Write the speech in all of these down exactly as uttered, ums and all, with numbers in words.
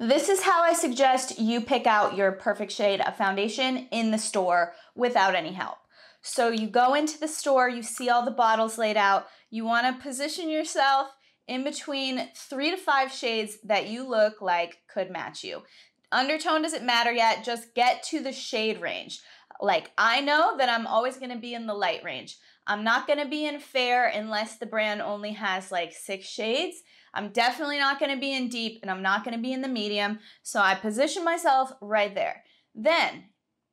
This is how I suggest you pick out your perfect shade of foundation in the store without any help. So you go into the store, you see all the bottles laid out. You want to position yourself in between three to five shades that you look like could match you. Undertone doesn't matter yet, just get to the shade range. Like, I know that I'm always going to be in the light range. I'm not going to be in fair unless the brand only has like six shades. I'm definitely not going to be in deep, and I'm not going to be in the medium. So I position myself right there. Then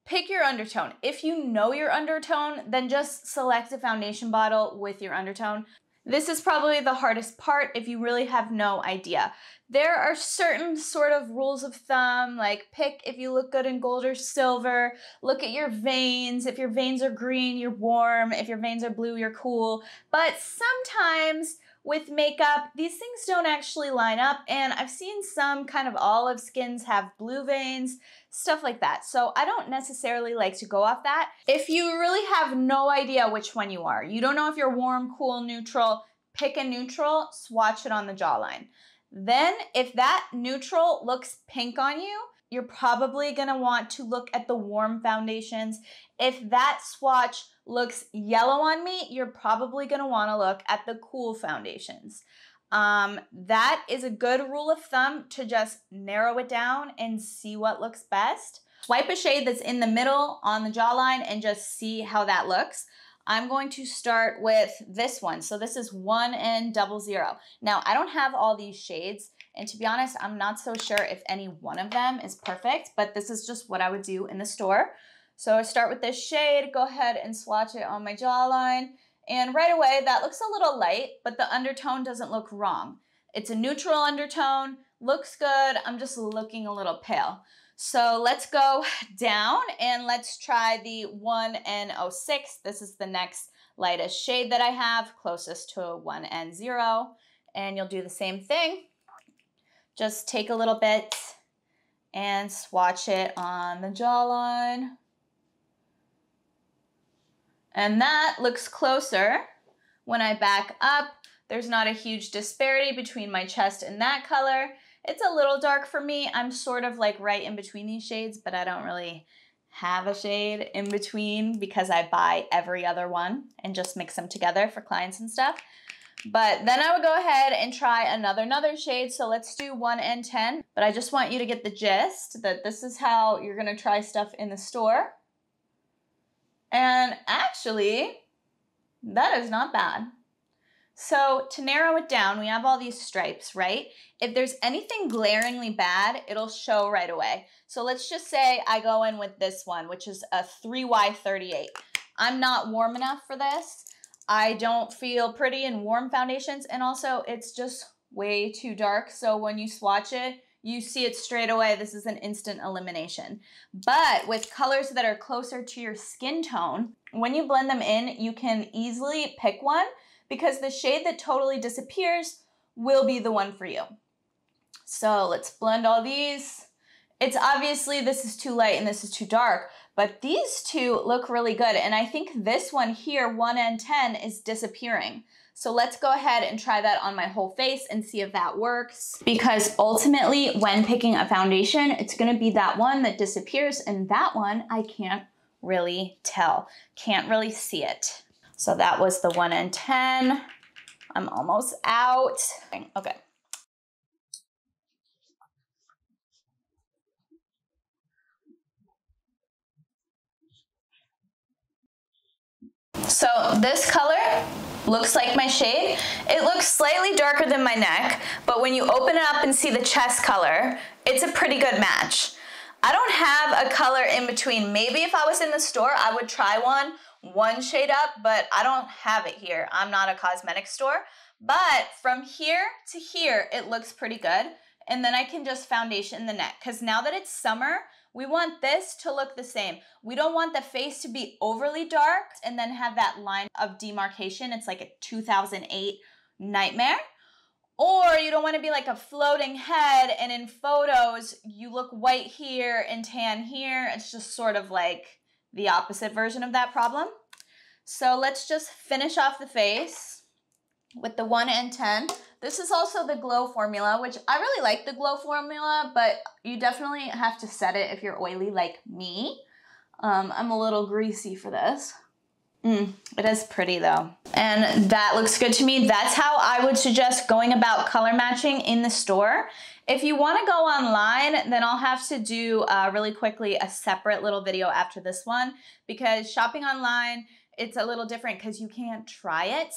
pick your undertone. If you know your undertone, then just select a foundation bottle with your undertone. This is probably the hardest part if you really have no idea. There are certain sort of rules of thumb, like pick if you look good in gold or silver, look at your veins. If your veins are green, you're warm. If your veins are blue, you're cool. But sometimes with makeup, these things don't actually line up. And I've seen some kind of olive skins have blue veins, stuff like that. So I don't necessarily like to go off that. If you really have no idea which one you are, you don't know if you're warm, cool, neutral, pick a neutral, swatch it on the jawline. Then if that neutral looks pink on you, you're probably gonna want to look at the warm foundations. If that swatch looks yellow on me, you're probably gonna wanna look at the cool foundations. Um, that is a good rule of thumb to just narrow it down and see what looks best. Swipe a shade that's in the middle on the jawline and just see how that looks. I'm going to start with this one. So this is one and double zero. Now I don't have all these shades, and to be honest, I'm not so sure if any one of them is perfect, but this is just what I would do in the store. So I start with this shade, go ahead and swatch it on my jawline. And right away that looks a little light, but the undertone doesn't look wrong. It's a neutral undertone, looks good. I'm just looking a little pale. So let's go down and let's try the one N oh six. This is the next lightest shade that I have, closest to a one N zero. And you'll do the same thing. Just take a little bit and swatch it on the jawline. And that looks closer. When I back up, there's not a huge disparity between my chest and that color. It's a little dark for me. I'm sort of like right in between these shades, but I don't really have a shade in between because I buy every other one and just mix them together for clients and stuff. But then I would go ahead and try another another shade. So let's do one N ten, but I just want you to get the gist that this is how you're gonna try stuff in the store. And actually, that is not bad. So to narrow it down, we have all these stripes, right? If there's anything glaringly bad, it'll show right away. So let's just say I go in with this one, which is a three Y thirty-eight. I'm not warm enough for this. I don't feel pretty in warm foundations, and also it's just way too dark. So when you swatch it, you see it straight away. This is an instant elimination. But with colors that are closer to your skin tone, when you blend them in, you can easily pick one, because the shade that totally disappears will be the one for you. So let's blend all these. It's obviously this is too light and this is too dark, but these two look really good. And I think this one here, one N ten, is disappearing. So let's go ahead and try that on my whole face and see if that works. Because ultimately when picking a foundation, it's gonna be that one that disappears, and that one I can't really tell, can't really see it. So that was the one N ten. I'm almost out. Okay. So this color looks like my shade. It looks slightly darker than my neck, but when you open it up and see the chest color, it's a pretty good match. I don't have a color in between. Maybe if I was in the store, I would try one one shade up, but I don't have it here. I'm not a cosmetic store, but from here to here, it looks pretty good. And then I can just foundation the neck, because now that it's summer, we want this to look the same. We don't want the face to be overly dark and then have that line of demarcation. It's like a two thousand eight nightmare. Or you don't want to be like a floating head, and in photos, you look white here and tan here. It's just sort of like the opposite version of that problem. So let's just finish off the face with the one N ten. This is also the glow formula, which I really like the glow formula, but you definitely have to set it if you're oily like me. Um, I'm a little greasy for this. Mm, it is pretty though. And that looks good to me. That's how I would suggest going about color matching in the store. If you want to go online, then I'll have to do uh, really quickly a separate little video after this one, because shopping online, it's a little different because you can't try it.